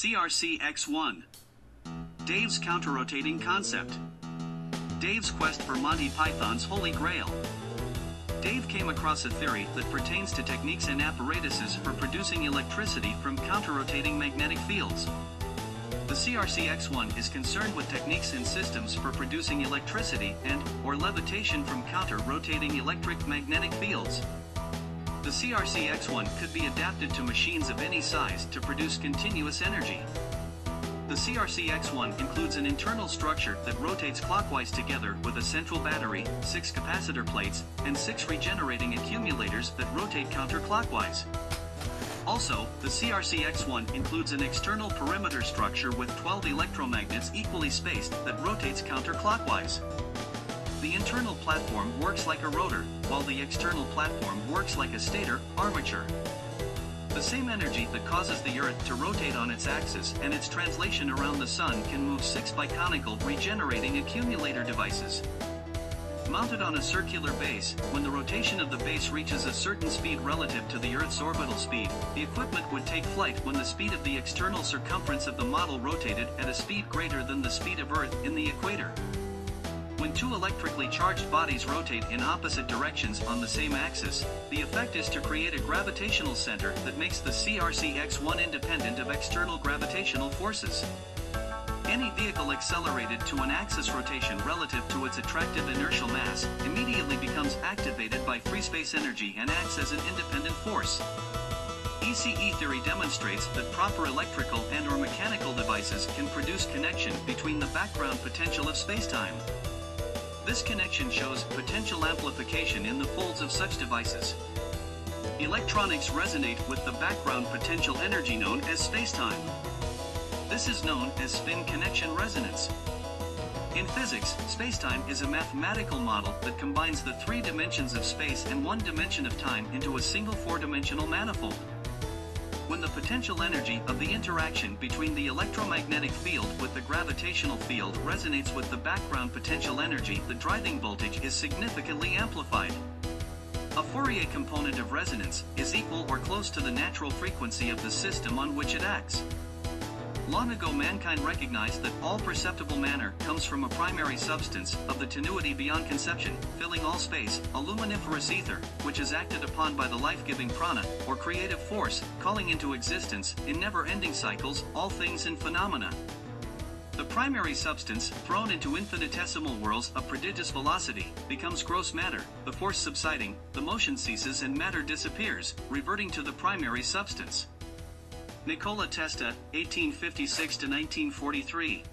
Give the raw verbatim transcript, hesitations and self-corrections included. C R C X one. Dave's counter-rotating concept. Dave's quest for Monty Python's Holy Grail. Dave came across a theory that pertains to techniques and apparatuses for producing electricity from counter-rotating magnetic fields. The C R C X one is concerned with techniques and systems for producing electricity and, or levitation from counter-rotating electric magnetic fields. The C R C X one could be adapted to machines of any size to produce continuous energy. The C R C X one includes an internal structure that rotates clockwise together with a central battery, six capacitor plates, and six regenerating accumulators that rotate counterclockwise. Also, the C R C X one includes an external perimeter structure with twelve electromagnets equally spaced that rotates counterclockwise. The internal platform works like a rotor, while the external platform works like a stator, armature. The same energy that causes the Earth to rotate on its axis and its translation around the Sun can move six biconical regenerating accumulator devices. Mounted on a circular base, when the rotation of the base reaches a certain speed relative to the Earth's orbital speed, the equipment would take flight when the speed of the external circumference of the model rotated at a speed greater than the speed of Earth in the equator. When two electrically charged bodies rotate in opposite directions on the same axis, the effect is to create a gravitational center that makes the C R C X one independent of external gravitational forces. Any vehicle accelerated to an axis rotation relative to its attractive inertial mass immediately becomes activated by free space energy and acts as an independent force. E C E theory demonstrates that proper electrical and/or mechanical devices can produce connection between the background potential of spacetime. This connection shows potential amplification in the folds of such devices. Electronics resonate with the background potential energy known as spacetime. This is known as spin connection resonance. In physics, spacetime is a mathematical model that combines the three dimensions of space and one dimension of time into a single four-dimensional manifold. When the potential energy of the interaction between the electromagnetic field with the gravitational field resonates with the background potential energy, the driving voltage is significantly amplified. A Fourier component of resonance is equal or close to the natural frequency of the system on which it acts. Long ago, mankind recognized that all perceptible matter comes from a primary substance of the tenuity beyond conception, filling all space, a luminiferous ether, which is acted upon by the life-giving prana, or creative force, calling into existence, in never-ending cycles, all things and phenomena. The primary substance, thrown into infinitesimal whirls of prodigious velocity, becomes gross matter, the force subsiding, the motion ceases and matter disappears, reverting to the primary substance. Nikola Tesla, eighteen fifty-six to nineteen forty-three.